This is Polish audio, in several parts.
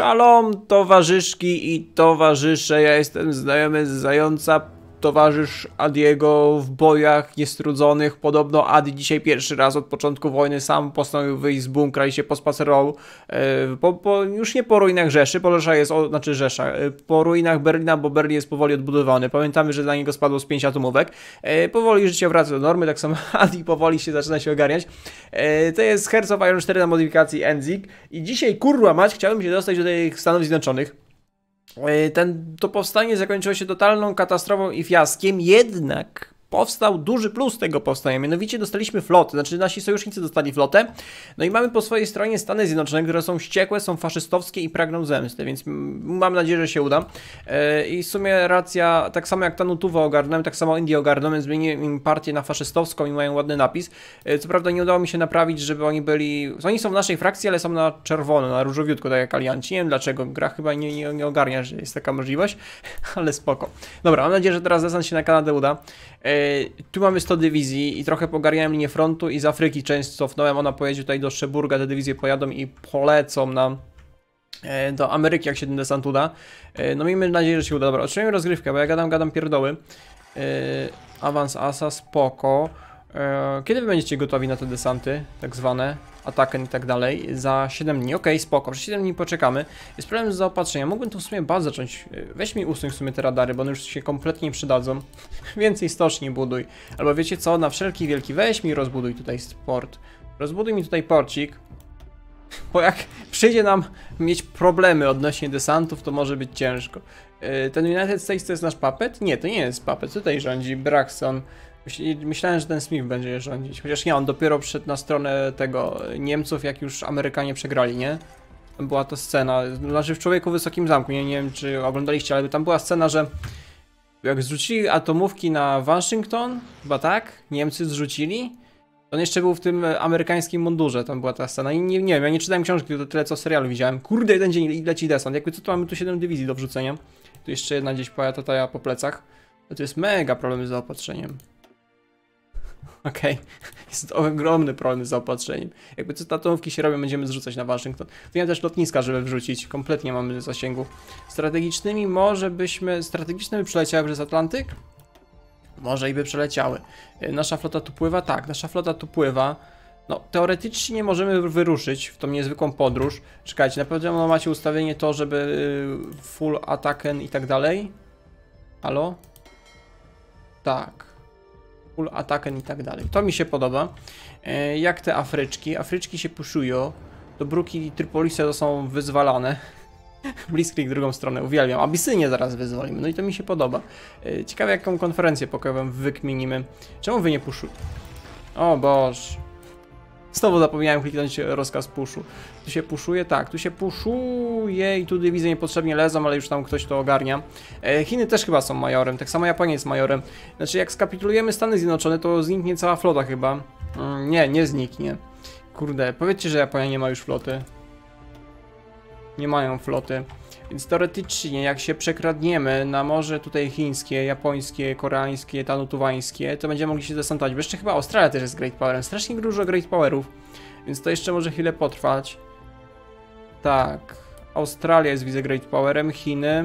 Szalom, towarzyszki i towarzysze, ja jestem znajomy z Zająca, towarzysz Adiego w bojach niestrudzonych. Podobno Adi dzisiaj pierwszy raz od początku wojny sam postanowił wyjść z bunkra i się pospacerował już nie po ruinach Rzeszy, bo Rzesza jest, po ruinach Berlina, bo Berlin jest powoli odbudowany. Pamiętamy, że dla niego spadło z 5 atomówek. Powoli życie wraca do normy, tak samo Adi powoli się zaczyna się ogarniać. To jest Hearts of Iron IV na modyfikacji Enzig i dzisiaj, kurwa mać, chciałbym się dostać do tych Stanów Zjednoczonych. To powstanie zakończyło się totalną katastrofą i fiaskiem, jednak powstał duży plus tego powstania, mianowicie dostaliśmy flotę, znaczy nasi sojusznicy dostali flotę, no i mamy po swojej stronie Stany Zjednoczone, które są wściekłe, są faszystowskie i pragną zemsty, więc mam nadzieję, że się uda. I w sumie racja, tak samo jak ta Nutuwo ogarnąłem, tak samo Indie ogarnąłem, zmieniłem im partię na faszystowską i mają ładny napis. Co prawda nie udało mi się naprawić, żeby oni byli, oni są w naszej frakcji, ale są na czerwono, na różowiutko, tak jak alianci, nie wiem dlaczego, gra chyba nie ogarnia, że jest taka możliwość, ale spoko. Dobra, mam nadzieję, że teraz desant się na Kanadę uda. Tu mamy 100 dywizji i trochę pogarniałem linię frontu i z Afryki część cofnąłem, ona pojedzie tutaj do Szeburga, te dywizje pojadą i polecą nam do Ameryki, jak się ten desant uda. No miejmy nadzieję, że się uda. Dobra, otrzymujemy rozgrywkę, bo ja gadam pierdoły. Awans asa, spoko. Kiedy wy będziecie gotowi na te desanty, tak zwane, ataken i tak dalej? Za 7 dni, okej, spoko, przez 7 dni poczekamy. Jest problem z zaopatrzeniem, mógłbym tu w sumie bazę zacząć, weź mi usuń w sumie te radary, bo one już się kompletnie przydadzą. Więcej stoczni buduj, albo wiecie co, na wszelki wielki, weź mi rozbuduj tutaj port. Rozbuduj mi tutaj porcik, bo jak przyjdzie nam mieć problemy odnośnie desantów, to może być ciężko. Ten United States to jest nasz papet? Nie, to nie jest papet, tutaj rządzi Braxton. Myślałem, że ten Smith będzie rządzić, chociaż nie, on dopiero przyszedł na stronę tego Niemców, jak już Amerykanie przegrali, nie? Tam była to scena, znaczy w Człowieku w Wysokim Zamku, nie wiem czy oglądaliście, ale tam była scena, że jak zrzucili atomówki na Waszyngton, chyba tak, Niemcy zrzucili, on jeszcze był w tym amerykańskim mundurze, tam była ta scena, i nie wiem, ja nie czytałem książki, to tyle co serialu widziałem, kurde, jeden dzień leci desant, jakby co, tu mamy tu 7 dywizji do wrzucenia, tu jeszcze jedna gdzieś pojata po plecach, to jest mega problem z zaopatrzeniem. Okej, jest ogromny problem z zaopatrzeniem. Jakby co te atomówki się robią, będziemy zrzucać na Waszyngton. Tu nie ma też lotniska, żeby wrzucić. Kompletnie mamy zasięgu. Strategicznymi może byśmy... Strategiczne by przeleciały przez Atlantyk? Może i by przeleciały. Nasza flota tu pływa? Tak, nasza flota tu pływa. No, teoretycznie nie możemy wyruszyć w tą niezwykłą podróż. Czekajcie, na pewno macie ustawienie to, żeby full ataken i tak dalej. Halo? Tak. Ataken i tak dalej. To mi się podoba. Jak te Afryczki? Afryczki się puszują. Dobruki i Trypolise to są wyzwalane. Blisklik drugą stronę. Uwielbiam. Abisynię zaraz wyzwolimy. No i to mi się podoba. Ciekawe jaką konferencję pokojową wykminimy. Czemu wy nie puszujecie? O Boż. Znowu zapomniałem kliknąć rozkaz puszu. Tu się puszuje, tak, tu się puszuje i tu dywizje niepotrzebnie lezą, ale już tam ktoś to ogarnia. Chiny też chyba są majorem, tak samo Japonia jest majorem. Znaczy jak skapitulujemy Stany Zjednoczone, to zniknie cała flota chyba. Nie zniknie. Kurde, powiedzcie, że Japonia nie ma już floty. Nie mają floty. Więc teoretycznie jak się przekradniemy na morze tutaj chińskie, japońskie, koreańskie, tanutuwańskie, to będziemy mogli się zastanowić, bo jeszcze chyba Australia też jest Great Powerem, strasznie dużo Great Powerów, więc to jeszcze może chwilę potrwać. Tak, Australia jest widzę Great Powerem, Chiny,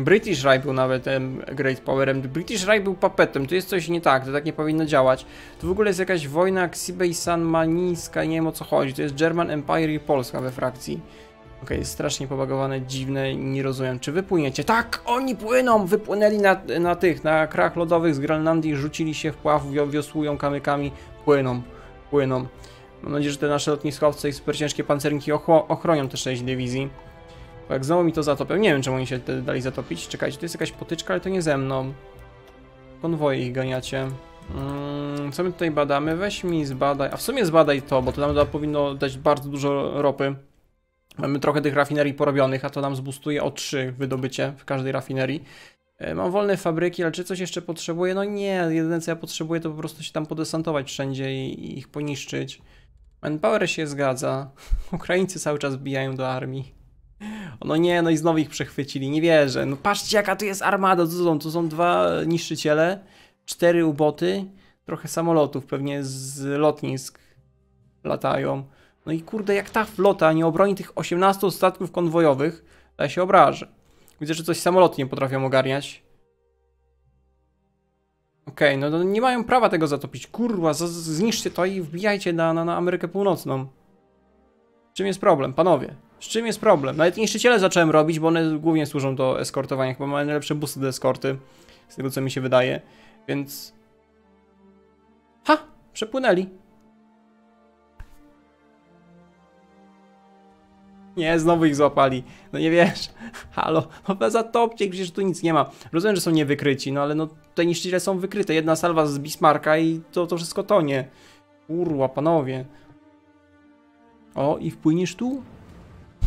British Raj był nawet Great Powerem, British Raj był papetem, tu jest coś nie tak, to tak nie powinno działać. Tu w ogóle jest jakaś wojna Ksibej-San-Maniska i nie wiem o co chodzi, to jest German Empire i Polska we frakcji. Okej, jest strasznie pobagowane, dziwne, nie rozumiem. Czy wy płyniecie? Tak, oni płyną! Wypłynęli na krach lodowych z Grenlandii, rzucili się w pław, wiosłują kamykami, płyną. Mam nadzieję, że te nasze lotniskowce i super ciężkie pancerniki ochronią te 6 dywizji. Bo jak znowu mi to zatopią, nie wiem czemu oni się dali zatopić. Czekajcie, to jest jakaś potyczka, ale to nie ze mną. Konwoje ich ganiacie. Co my tutaj badamy? Weź mi zbadaj, a w sumie zbadaj to, bo to nam powinno dać bardzo dużo ropy. Mamy trochę tych rafinerii porobionych, a to nam zbustuje o 3 wydobycie w każdej rafinerii. Mam wolne fabryki, ale czy coś jeszcze potrzebuję? No nie, jedyne co ja potrzebuję to po prostu się tam podesantować wszędzie i ich poniszczyć. Manpower się zgadza. Ukraińcy cały czas bijają do armii. No nie, no i znowu ich przechwycili, nie wierzę. No patrzcie jaka tu jest armada, tu są 2 niszczyciele, 4 uboty, trochę samolotów, pewnie z lotnisk latają. No i kurde, jak ta flota nie obroni tych 18 statków konwojowych, to ja się obrażę. Widzę, że coś samoloty nie potrafią ogarniać. Okej, no nie mają prawa tego zatopić. Kurwa, zniszczcie to i wbijajcie na Amerykę Północną. Z czym jest problem, panowie? Z czym jest problem? Nawet niszczyciele zacząłem robić, bo one głównie służą do eskortowania. Chyba mają najlepsze busy do eskorty, z tego co mi się wydaje. Więc... Ha! Przepłynęli. Nie, znowu ich złapali. No nie wiesz. Halo, no zatopcie, przecież tu nic nie ma. Rozumiem, że są niewykryci, no ale no te niszczyciele są wykryte. Jedna salwa z Bismarcka i to wszystko tonie. Kurwa, panowie. O, i wpłyniesz tu?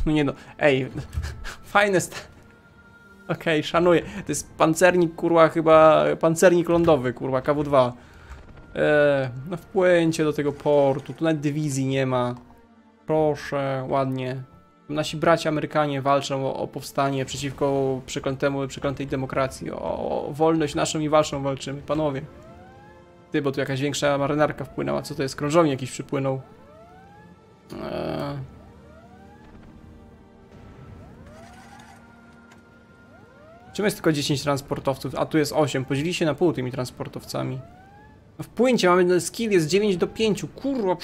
No nie no, ej, fajne Okej, szanuję. To jest pancernik, kurwa, chyba pancernik lądowy, kurwa, KW-2. No wpłyńcie do tego portu, tu nawet dywizji nie ma. Proszę, ładnie. Nasi bracia Amerykanie walczą o powstanie przeciwko przeklętej demokracji, o wolność naszą i walczymy, panowie. Ty, bo tu jakaś większa marynarka wpłynęła, co to jest? Krążownik jakiś przypłynął. Czym jest tylko 10 transportowców? A tu jest 8, podzieli się na pół tymi transportowcami. W płyncie mamy skill, jest 9 do 5, kurwa,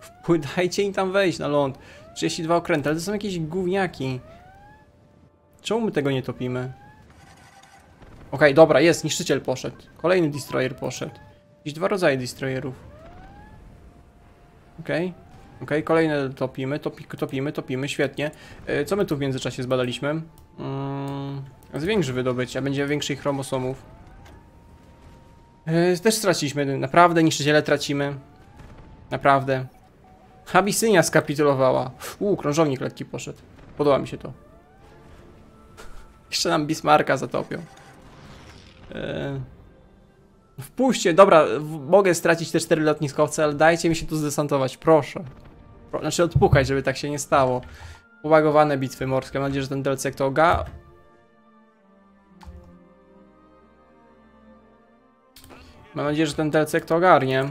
wpłynajcie i tam wejść na ląd. 32 okręty, ale to są jakieś gówniaki. Czemu my tego nie topimy? Okej, dobra, jest, niszczyciel poszedł. Kolejny destroyer poszedł. Jakieś dwa rodzaje destroyerów. Okej, kolejne topimy, topimy, świetnie. Co my tu w międzyczasie zbadaliśmy? Zwiększy wydobycie, będzie większych chromosomów. Też straciliśmy, naprawdę niszczyciele tracimy. Naprawdę. Abisynia skapitulowała. Krążownik lekki poszedł. Podoba mi się to. Jeszcze nam Bismarcka zatopią. Wpuśćcie, dobra, mogę stracić te 4 lotniskowce, ale dajcie mi się tu zdesantować, proszę. Znaczy odpukać, żeby tak się nie stało. Uwagowane bitwy morskie, mam nadzieję, że ten Delcek to ogarnie. Mam nadzieję, że ten Delcek to ogarnie.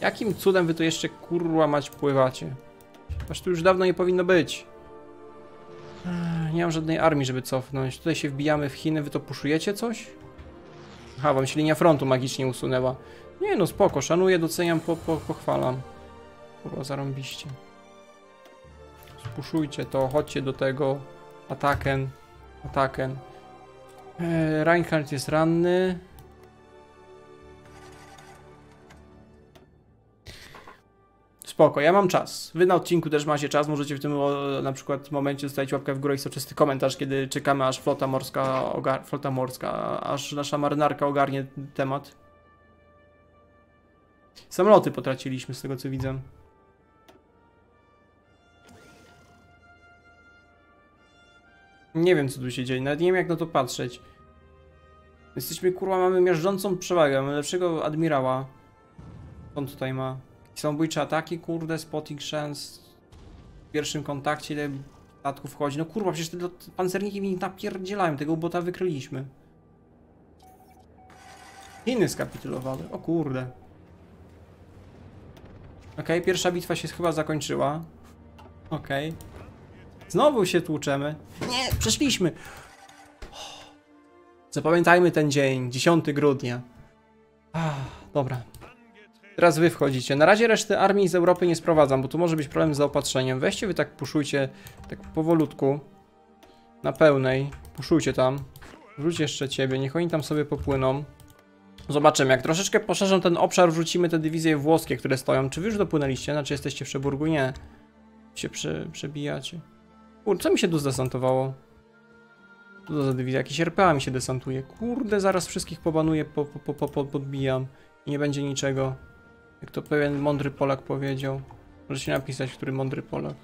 Jakim cudem wy tu jeszcze, kurwa mać, pływacie? Aż tu już dawno nie powinno być. Nie mam żadnej armii, żeby cofnąć. Tutaj się wbijamy w Chiny, wy to puszujecie coś? Aha, wam się linia frontu magicznie usunęła. Nie no, spoko, szanuję, doceniam, pochwalam. Kurwa, zarąbiście. Spuszujcie to, chodźcie do tego. Ataken, ataken. Reinhardt jest ranny. Spoko, ja mam czas. Wy na odcinku też macie czas, możecie w tym na przykład momencie zostawić łapkę w górę i soczysty komentarz, kiedy czekamy, aż aż nasza marynarka ogarnie temat. Samoloty potraciliśmy z tego co widzę. Nie wiem co tu się dzieje, nawet nie wiem jak na to patrzeć. Jesteśmy, kurwa, mamy miażdżącą przewagę, mamy lepszego admirała. On tutaj ma... Samobójcze ataki, kurde, spotting chance. W pierwszym kontakcie ile statków wchodzi. No kurwa, przecież te pancerniki mi napierdzielają. Tego bota wykryliśmy. Chiny skapitulowały. O kurde. Okej, pierwsza bitwa się chyba zakończyła. Okej. Znowu się tłuczemy. Nie, przeszliśmy. Zapamiętajmy ten dzień. 10 grudnia. Dobra. Teraz wy wchodzicie. Na razie reszty armii z Europy nie sprowadzam, bo tu może być problem z zaopatrzeniem. Weźcie wy tak, puszujcie tak powolutku. Na pełnej. Puszujcie tam. Wrzuć jeszcze ciebie, niech oni tam sobie popłyną. Zobaczymy, jak troszeczkę poszerzą ten obszar, wrzucimy te dywizje włoskie, które stoją. Czy wy już dopłynęliście? Znaczy jesteście w Przeburgu? Nie. Się przebijacie. Kurde, co mi się tu zdesantowało? Co to za dywizja? Jakieś RPA mi się desantuje. Kurde, zaraz wszystkich pobanuję, podbijam. I nie będzie niczego. Jak to pewien mądry Polak powiedział. Możecie napisać, który mądry Polak.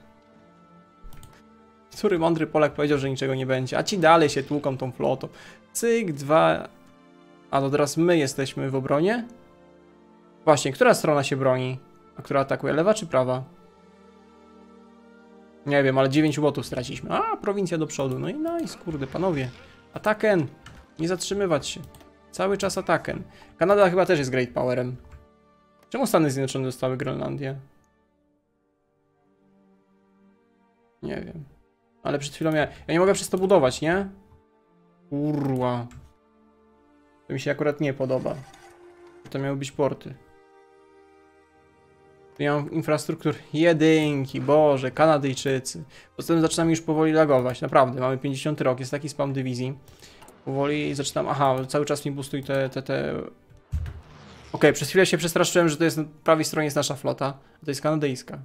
Który mądry Polak powiedział, że niczego nie będzie. A ci dalej się tłuką tą flotą. Cyk, dwa... A to teraz my jesteśmy w obronie? Właśnie, która strona się broni? A która atakuje? Lewa czy prawa? Nie wiem, ale 9 botów straciliśmy. A, prowincja do przodu. No i nice, kurde, panowie. Ataken! Nie zatrzymywać się. Cały czas ataken. Kanada chyba też jest great powerem. Czemu Stany Zjednoczone dostały Grenlandię? Nie wiem. Ale przed chwilą miałem... Ja nie mogę przez to budować, nie? Kurwa. To mi się akurat nie podoba. To miały być porty. Tu ja mam infrastruktur jedynki. Boże, Kanadyjczycy. Poza tym zaczynam już powoli lagować. Naprawdę, mamy 50 rok. Jest taki spam dywizji. Powoli zaczynam... Aha, cały czas mi boostuj te... Okej, przez chwilę się przestraszyłem, że to jest... Na prawej stronie jest nasza flota. A to jest kanadyjska.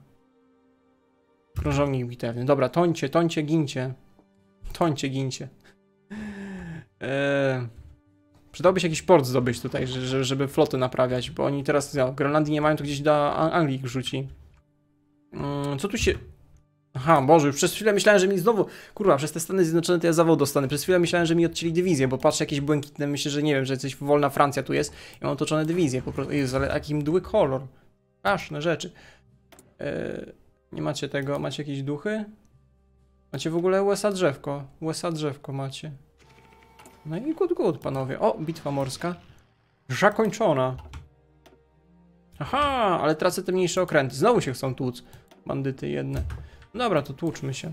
Krążownik bitewny. Dobra, tońcie, tońcie, gincie. Tońcie, gincie. Przydałby się jakiś port zdobyć tutaj, żeby flotę naprawiać, bo oni teraz no, Grenlandii nie mają, to gdzieś do Anglii rzuci. Co tu się... Aha, Boże, już przez chwilę myślałem, że mi znowu... Kurwa, przez te Stany Zjednoczone to ja zawał dostanę. Przez chwilę myślałem, że mi odcięli dywizję, bo patrzę jakieś błękitne, myślę, że nie wiem, że coś wolna Francja tu jest. I mam otoczone dywizje, po prostu... Jezu, ale jaki mdły kolor. Straszne rzeczy. Nie macie tego, macie jakieś duchy? Macie w ogóle USA drzewko. USA drzewko macie. No i good, good, panowie. O, bitwa morska. Zakończona. Aha, ale tracę te mniejsze okręty. Znowu się chcą tłuc. Bandyty jedne. Dobra, to tłuczmy się.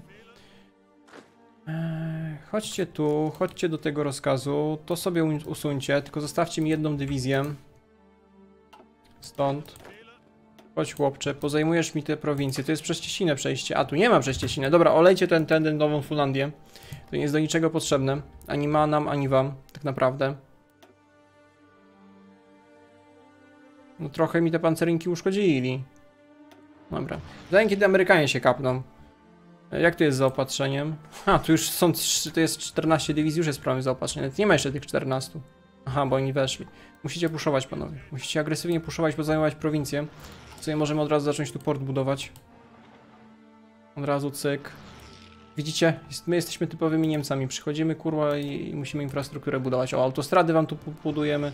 Chodźcie tu, chodźcie do tego rozkazu. To sobie usuńcie, tylko zostawcie mi jedną dywizję. Stąd. Chodź, chłopcze, pozajmujesz mi te prowincje. To jest przez Cieśninę przejście. A, tu nie ma przez Cieśninę. Dobra, olejcie ten nową Fulandię. To nie jest do niczego potrzebne. Ani ma nam, ani wam. Tak naprawdę. No trochę mi te pancerynki uszkodzili. Dobra. Zanim kiedy Amerykanie się kapną. Jak to jest z zaopatrzeniem? A, tu już są... To jest 14 dywizji, już jest problem z zaopatrzeniem. Nie ma jeszcze tych 14. Aha, bo oni weszli. Musicie puszować, panowie. Musicie agresywnie puszować, pozajmować prowincję. Sobie możemy od razu zacząć tu port budować. Od razu cyk. Widzicie? My jesteśmy typowymi Niemcami. Przychodzimy, kurwa, i musimy infrastrukturę budować. O, autostrady wam tu budujemy.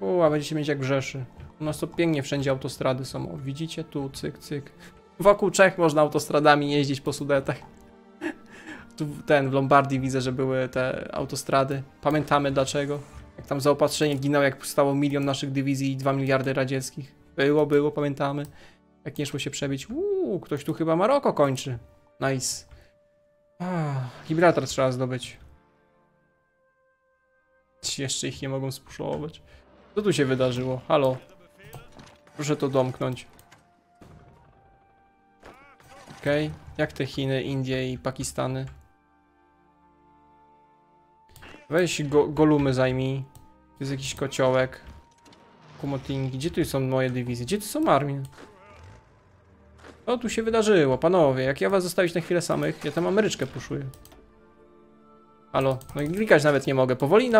Kurwa, będziecie mieć jak w Rzeszy. U nas to pięknie wszędzie autostrady są. O, widzicie? Tu, cyk, cyk. Wokół Czech można autostradami jeździć po Sudetach. Tu w Lombardii widzę, że były te autostrady. Pamiętamy dlaczego. Jak tam zaopatrzenie ginęło, jak powstało milion naszych dywizji i 2 miliardy radzieckich. Było, pamiętamy. Jak nie szło się przebić. Uuu, ktoś tu chyba Maroko kończy. Nice. Gibraltar trzeba zdobyć. Jeszcze ich nie mogą spuszować. Co tu się wydarzyło? Halo. Proszę to domknąć. Okej. Jak te Chiny, Indie i Pakistany? Weź Golumy zajmij. To jest jakiś kociołek. Kumotingi. Gdzie tu są moje dywizje? Gdzie tu są armie? Co tu się wydarzyło, panowie? Jak ja was zostawić na chwilę samych, ja tam Ameryczkę puszuję. Halo. No i klikać nawet nie mogę. Powoli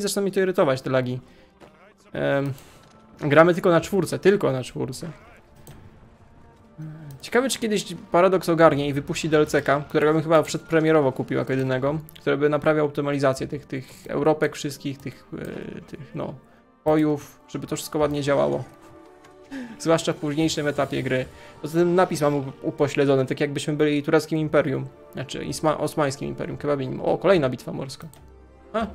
zaczyna mi to irytować, te lagi. Gramy tylko na czwórce. Tylko na czwórce. Ciekawe, czy kiedyś Paradox ogarnie i wypuści Delceka, którego bym chyba przedpremierowo kupił jako jedynego, który by naprawiał optymalizację tych Europek wszystkich, tych no... Pojów, żeby to wszystko ładnie działało. Zwłaszcza w późniejszym etapie gry. Poza tym napis mam upośledzony, tak jakbyśmy byli tureckim imperium. Znaczy, osmańskim imperium, kebabinim. O, kolejna bitwa morska. A.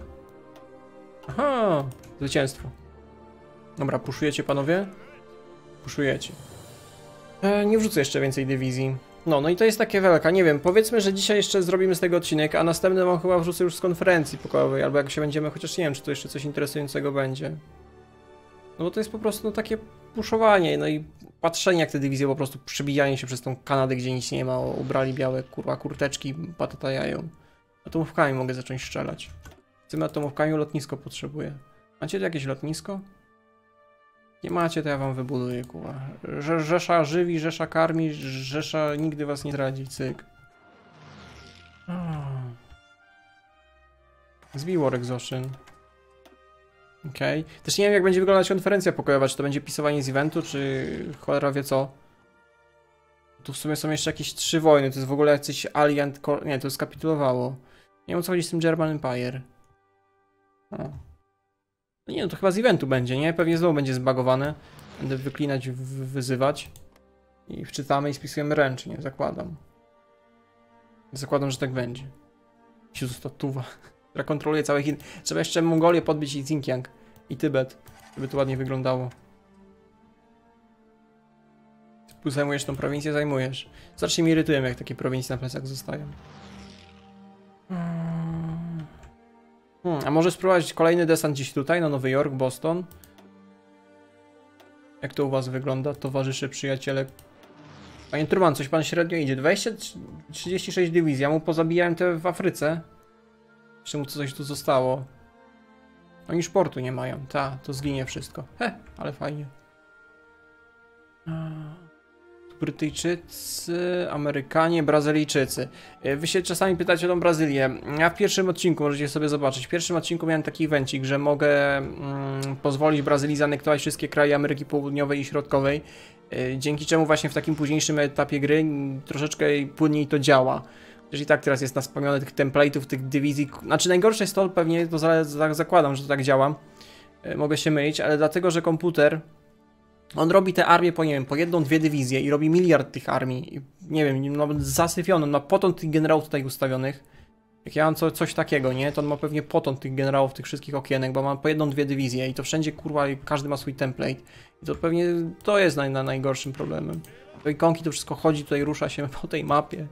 Aha, zwycięstwo. Dobra, puszujecie, panowie? Puszujecie. Nie wrzucę jeszcze więcej dywizji. No i to jest takie wielka, nie wiem, powiedzmy, że dzisiaj jeszcze zrobimy z tego odcinek, a następny mam chyba wrzucę już z konferencji pokojowej, albo jak się będziemy, chociaż nie wiem, czy to jeszcze coś interesującego będzie. No bo to jest po prostu no, takie puszowanie, no i patrzenie jak te dywizje po prostu przebijanie się przez tą Kanadę, gdzie nic nie ma, ubrali białe, kurwa, kurteczki, patata jają. Atomówkami mogę zacząć strzelać. Z tym atomówkami lotnisko potrzebuję. Macie tu jakieś lotnisko? Nie macie, to ja wam wybuduję, kurwa. Rzesza żywi, Rzesza karmi, Rzesza nigdy was nie zdradzi, cyk. Zbij worek z oszyn. Okej. Też nie wiem, jak będzie wyglądać konferencja pokojowa, czy to będzie pisowanie z eventu, czy cholera wie co. Tu w sumie są jeszcze jakieś 3 wojny, to jest w ogóle jakiś Alien... Nie, to skapitulowało. Nie wiem, co chodzi z tym German Empire. Nie, no to chyba z eventu będzie, nie? Pewnie znowu będzie zbagowane. Będę wyklinać, wyzywać. I wczytamy i spisujemy ręcznie, zakładam. Zakładam, że tak będzie. Jezu, statuwa, która kontroluje całe Chiny. Trzeba jeszcze Mongolię podbić i Xinjiang. I Tybet, żeby to ładnie wyglądało. zajmujesz tą prowincję, zajmujesz. Znacznie mi irytują, jak takie prowincje na plecach zostają. A może spróbować kolejny desant gdzieś tutaj, na Nowy Jork, Boston? Jak to u was wygląda, towarzysze, przyjaciele? Panie Truman, coś pan średnio idzie. 20, 36 dywizji. Ja mu pozabijałem te w Afryce. Jeszcze mu coś tu zostało. Oni szportu nie mają. Ta, to zginie wszystko. He, ale fajnie. Brytyjczycy, Amerykanie, Brazylijczycy. Wy się czasami pytacie o tą Brazylię. Ja w pierwszym odcinku, możecie sobie zobaczyć, w pierwszym odcinku miałem taki evencik, że mogę pozwolić Brazylii zanektować wszystkie kraje Ameryki Południowej i Środkowej, dzięki czemu właśnie w takim późniejszym etapie gry troszeczkę płynniej to działa. Chociaż i tak teraz jest naspamione tych template'ów, tych dywizji. Znaczy najgorsze jest to, pewnie to zakładam, że to tak działa. Mogę się mylić, ale dlatego, że komputer... On robi te armie po, nie wiem, po jedną, dwie dywizje i robi miliard tych armii. I, nie wiem, no, zasyfiony, on ma potąd tych generałów tutaj ustawionych. Jak ja mam coś takiego, nie? To on ma pewnie potąd tych generałów, tych wszystkich okienek, bo mam po jedną, dwie dywizje i to wszędzie, kurwa, każdy ma swój template. I to pewnie to jest najgorszym problemem. To ikonki, to wszystko chodzi, tutaj rusza się po tej mapie.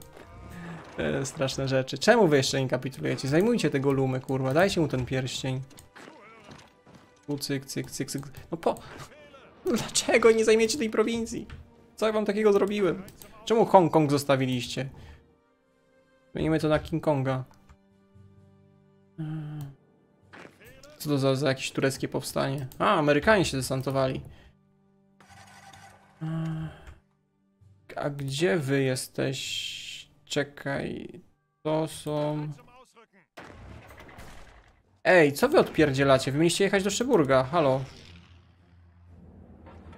Straszne rzeczy. Czemu wy jeszcze nie kapitulujecie? Zajmujcie tego Lumy, kurwa, dajcie mu ten pierścień. U, cyk, cyk, cyk, cyk. No po... Dlaczego nie zajmiecie tej prowincji? Co ja wam takiego zrobiłem? Czemu Hongkong zostawiliście? Zmienimy to na King Konga. Co to za jakieś tureckie powstanie? A, Amerykanie się desantowali. A gdzie wy jesteś? Czekaj. To są... Ej, co wy odpierdzielacie? Wy mieliście jechać do Szyburga, halo.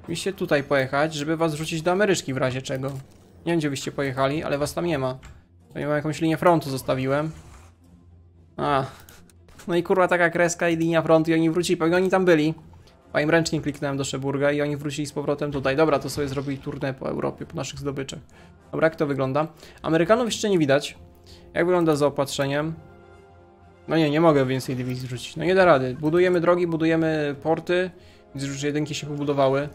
Musicie tutaj pojechać, żeby was wrzucić do Ameryczki w razie czego. Nie wiem, gdzie byście pojechali, ale was tam nie ma. Ja mam jakąś linię frontu, zostawiłem. A. No i kurwa, taka kreska i linia frontu i oni wrócili. Pewnie oni tam byli. A im ręcznie kliknąłem do Szeburga i oni wrócili z powrotem tutaj. Dobra, to sobie zrobili tournée po Europie, po naszych zdobyczach. Dobra, jak to wygląda? Amerykanów jeszcze nie widać. Jak wygląda z zaopatrzeniem? No nie mogę więcej dywizji wrzucić. No nie da rady. Budujemy drogi, budujemy porty. Widzę, że jedynki się pobudowały.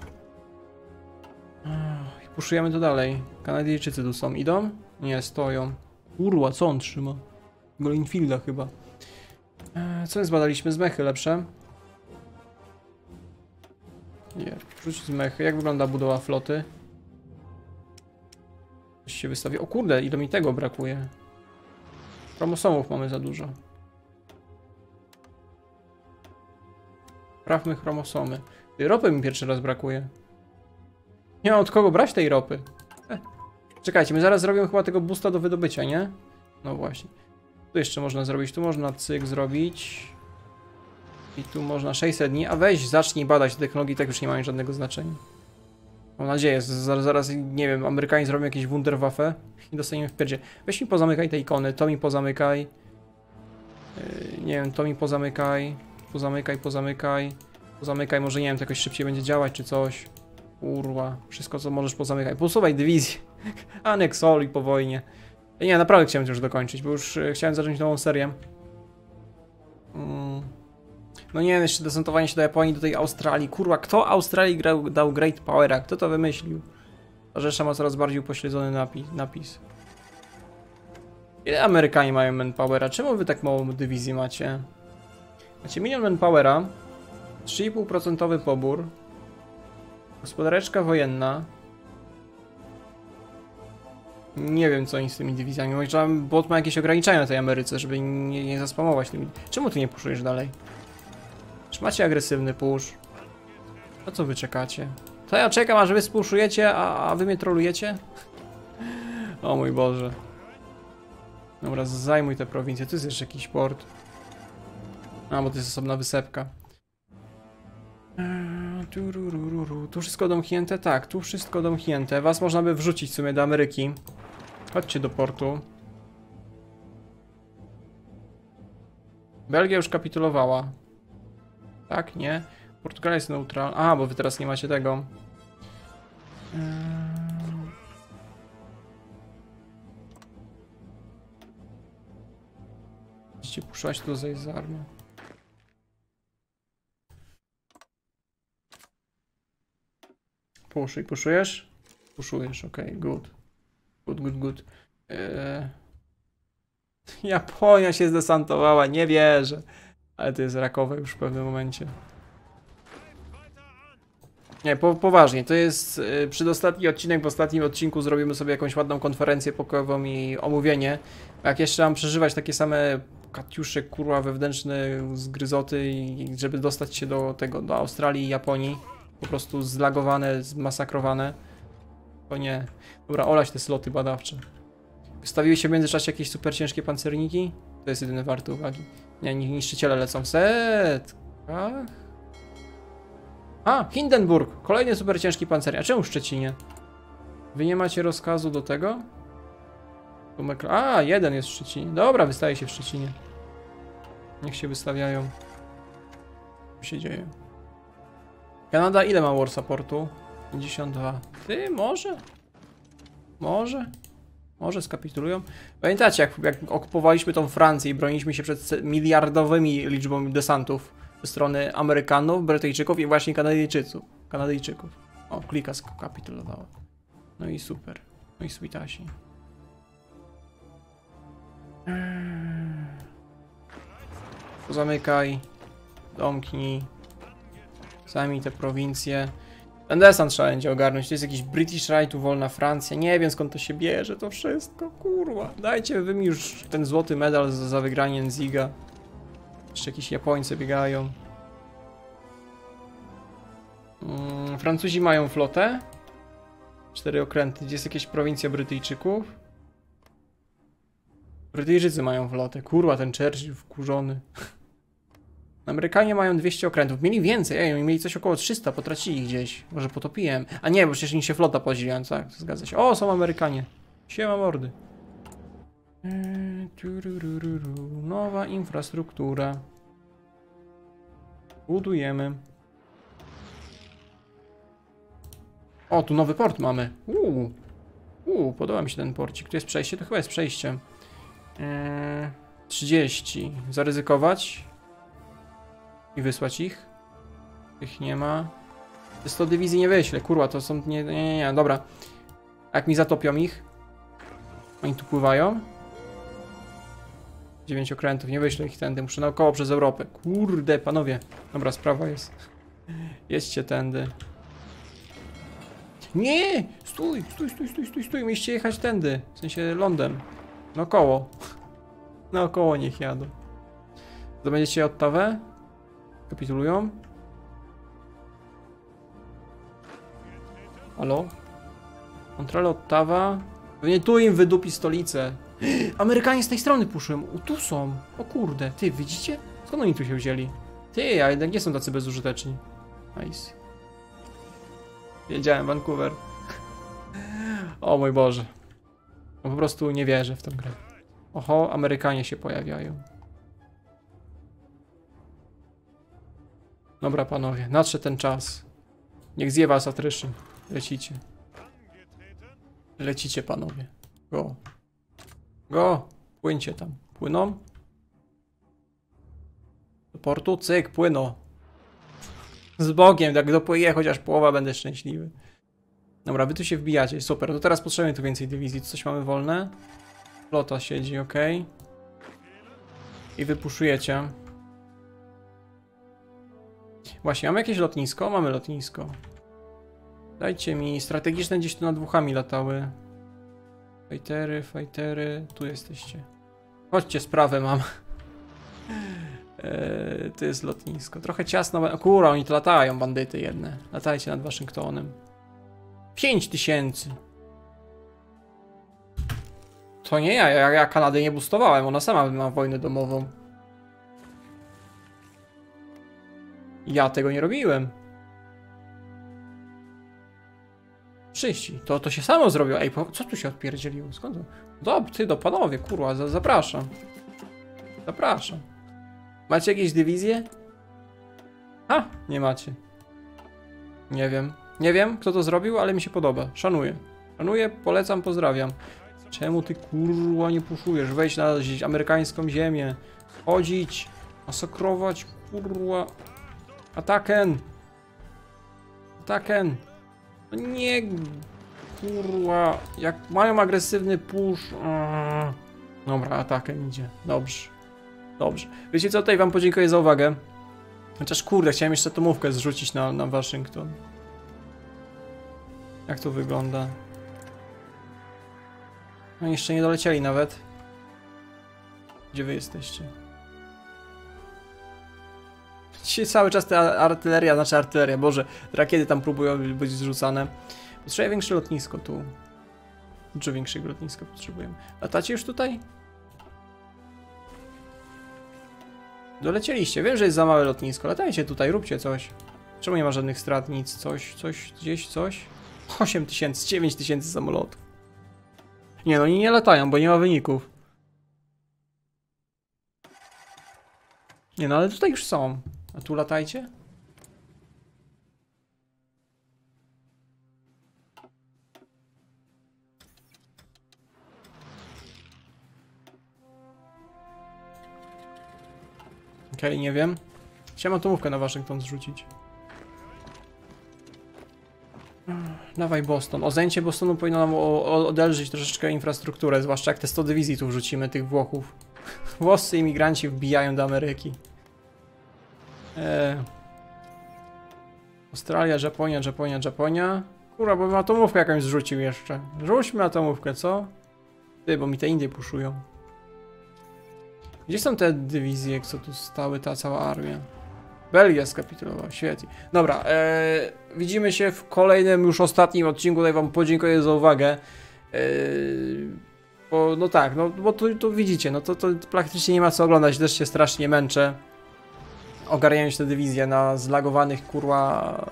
I puszujemy to dalej. Kanadyjczycy tu są. Idą? Nie, stoją. Kurwa, co on trzyma? Golinfielda chyba. Co my zbadaliśmy? Zmechy lepsze. Nie, wrzuć zmechy. Jak wygląda budowa floty? Coś się wystawi. O kurde, ile mi tego brakuje. Chromosomów mamy za dużo. Sprawmy chromosomy. Tej ropy mi pierwszy raz brakuje. Nie mam od kogo brać tej ropy. Czekajcie, my zaraz zrobimy chyba tego boosta do wydobycia, nie? No właśnie. Tu jeszcze można zrobić, tu można cyk zrobić. I tu można 600 dni, a weź zacznij badać technologii, tak już nie mają żadnego znaczenia. Mam nadzieję, zaraz, nie wiem, Amerykanie zrobią jakieś Wunderwaffe i dostaniemy w pierdzie. Weź mi pozamykaj te ikony, to mi pozamykaj. Nie wiem, to mi pozamykaj. Pozamykaj, może nie wiem, to jakoś szybciej będzie działać czy coś. Kurwa, wszystko co możesz pozamykaj. Posuwaj dywizję. Aneksol i po wojnie. Nie, naprawdę chciałem to już dokończyć, bo już chciałem zacząć nową serię. No nie wiem, jeszcze desantowanie się do Japonii, do tej Australii. Kurwa, kto Australii dał Great Powera? Kto to wymyślił? Ta rzesza ma coraz bardziej upośledzony napis. Ile Amerykanie mają manpowera? Czemu wy tak małą dywizję macie? Macie milion manpowera, 3,5% pobór, gospodareczka wojenna. Nie wiem co oni z tymi dywizjami, może bot ma jakieś ograniczenia na tej Ameryce, żeby nie zaspamować tymi. Czemu ty nie puszujesz dalej? Czy macie agresywny push? A co wy czekacie? To ja czekam, aż wy spuszujecie, a wy mnie trolujecie? O mój Boże. Dobra, zajmuj tę prowincję, tu jest jeszcze jakiś port. A, bo to jest osobna wysepka. Tu wszystko domknięte? Tak, tu wszystko domknięte. Was można by wrzucić w sumie do Ameryki. Chodźcie do portu. Belgia już kapitulowała. Tak, nie. Portugalia jest neutralna. A, bo wy teraz nie macie tego. Musicie puszczać tu zejść z armią. Puszuj, puszujesz? puszujesz, okej, okay, good. Good, good, good. Japonia się zdesantowała, nie wierzę. Ale to jest rakowe już w pewnym momencie. Nie, poważnie, to jest przedostatni odcinek, w ostatnim odcinku zrobimy sobie jakąś ładną konferencję pokojową i omówienie. Jak jeszcze mam przeżywać takie same katiusze, kurwa, wewnętrzne zgryzoty, i żeby dostać się do tego, do Australii i Japonii, po prostu zlagowane, zmasakrowane, to nie. Dobra, olać te sloty badawcze. Wystawiły się w międzyczasie jakieś super ciężkie pancerniki? To jest jedyne warte uwagi. Nie, niszczyciele lecą w setkach. A, Hindenburg! Kolejny super ciężki pancernik. A czemu w Szczecinie? Wy nie macie rozkazu do tego? A, jeden jest w Szczecinie. Dobra, wystaje się w Szczecinie. Niech się wystawiają. Co się dzieje? Kanada ile ma war supportu? 52. Ty, może? Może? Może skapitulują? Pamiętacie, jak okupowaliśmy tą Francję i broniliśmy się przed miliardowymi liczbami desantów? Ze strony Amerykanów, Brytyjczyków i właśnie Kanadyjczyków. O, klika skapitulowała. No i super. No i switasi. Pozamykaj. Domknij. Sami te prowincje. Ten desant trzeba będzie ogarnąć. To jest jakiś British Right, wolna Francja. Nie wiem, skąd to się bierze, to wszystko. Kurwa. Dajcie wy mi już ten złoty medal za wygranie Enziga. Jeszcze jakieś Japońcy biegają. Francuzi mają flotę. 4 okręty. Gdzie jest jakieś prowincja Brytyjczyków? Brytyjczycy mają flotę. Kurwa, ten Churchill wkurzony. Amerykanie mają 200 okrętów. Mieli więcej. Ej, mieli coś około 300. Potracili gdzieś. Może potopiłem. A nie, bo przecież im się flota podzieliła. Tak, zgadza się. O, są Amerykanie. Siema mordy. Nowa infrastruktura. Budujemy. O, tu nowy port mamy. Podoba mi się ten porcik. Tu jest przejście? To chyba jest przejście. 30. Zaryzykować. I wysłać ich. Tych nie ma. 100 dywizji nie wyślę. Kurwa, to są... Nie. Dobra. Jak mi zatopią ich? Oni tu pływają. 9 okrętów, nie wyślę ich tędy, muszę naokoło przez Europę. Kurde, panowie. Dobra, sprawa jest. Jedźcie tędy. Nie! Stój. Mieliście jechać tędy. W sensie lądem. Naokoło. Naokoło niech jadą. Zdobędziecie Ottawę? Kapitulują? Halo? Montreal, Ottawa? Pewnie tu im wydupi stolicę. Amerykanie z tej strony puszują. Tu są. O kurde. Ty, widzicie? Skąd oni tu się wzięli? Ty, a jednak nie są tacy bezużyteczni. Nice. Wiedziałem, Vancouver. O mój Boże. No, po prostu nie wierzę w tę grę. Oho, Amerykanie się pojawiają. Dobra, panowie. Nadszedł ten czas. Niech zje was atryszy. Lecicie. Lecicie, panowie. Go. Go! Płyńcie tam. Płyną? Do portu? Cyk, płyną. Z Bogiem, jak dopłyję, chociaż połowa, będę szczęśliwy. Dobra, wy tu się wbijacie, super. To teraz potrzebujemy tu więcej dywizji. Coś mamy wolne? Flota siedzi, ok. I wypuszujecie. Właśnie, mamy jakieś lotnisko? Mamy lotnisko. Dajcie mi strategiczne, gdzieś tu nad Włochami latały. Fajtery, tu jesteście. Chodźcie, sprawę mam. To jest lotnisko. Trochę ciasno. Kurwa, oni to latają, bandyty jedne. Latajcie nad Waszyngtonem. 5000. To nie ja Kanady nie boostowałem. Ona sama ma wojnę domową. Ja tego nie robiłem. 30. To się samo zrobiło. Ej, co tu się odpierdzieliło? Skąd to? Ty do panowie, kurwa, zapraszam. Zapraszam. Macie jakieś dywizje? A, nie macie. Nie wiem. Nie wiem, kto to zrobił, ale mi się podoba. Szanuję. Szanuję, polecam, pozdrawiam. Czemu ty, kurwa, nie puszujesz? Wejść na amerykańską ziemię. Chodzić. Masakrować, kurwa. Ataken. Ataken. Nie, Kurwa, jak mają agresywny push... Dobra, atakiem idzie. Dobrze. Dobrze. Wiecie co, tutaj wam podziękuję za uwagę. Chociaż kurde, chciałem jeszcze atomówkę zrzucić na Waszyngton. Jak to wygląda? Oni jeszcze nie dolecieli nawet. Gdzie wy jesteście? Dzisiaj cały czas ta artyleria, znaczy artyleria, boże, rakiety tam próbują być zrzucane. Potrzebuję większe lotnisko tu. Dużo większego lotniska potrzebujemy. Latacie już tutaj? Dolecieliście. Wiem, że jest za małe lotnisko. Latajcie tutaj, róbcie coś. Czemu nie ma żadnych strat, nic, coś, gdzieś, coś? 8000, 9000 samolotów. Nie no, oni nie latają, bo nie ma wyników. Nie no, ale tutaj już są. A tu latajcie? Okej, nie wiem. Chciałem atomówkę na Waszyngton zrzucić. Dawaj Boston. O zajęcie Bostonu powinno nam odelżyć troszeczkę infrastrukturę, zwłaszcza jak te 100 dywizji tu wrzucimy, tych Włochów. Włoscy imigranci wbijają do Ameryki. Australia, Japonia. Kurwa, bo bym atomówkę jakąś zrzucił jeszcze. Rzućmy atomówkę, co? Ty, bo mi te Indie puszują. Gdzie są te dywizje, co tu stały, ta cała armia? Belgia skapitulowała, świetnie. Dobra, widzimy się w kolejnym, już ostatnim odcinku. Tutaj wam podziękuję za uwagę. Bo, no tak, no bo tu widzicie, no to praktycznie nie ma co oglądać, też się strasznie męczę. Ogarniają się te dywizje na zlagowanych, kurwa,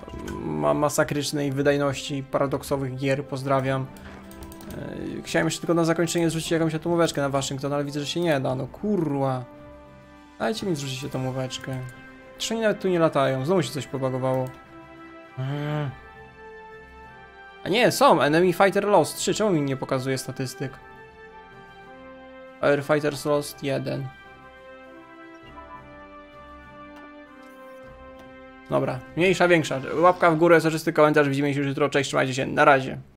masakrycznej wydajności paradoksowych gier. Pozdrawiam. Chciałem jeszcze tylko na zakończenie zrzucić jakąś atomóweczkę na Waszyngton, ale widzę, że się nie da, no kurwa. Dajcie mi zrzucić atomóweczkę. Czy oni nawet tu nie latają? Znowu się coś pobagowało. A nie, są! Enemy Fighter Lost 3. Czemu mi nie pokazuje statystyk? Air Fighters Lost 1. Dobra, mniejsza, większa. Łapka w górę, soczysty komentarz. Widzimy się już jutro. Cześć, trzymajcie się. Na razie.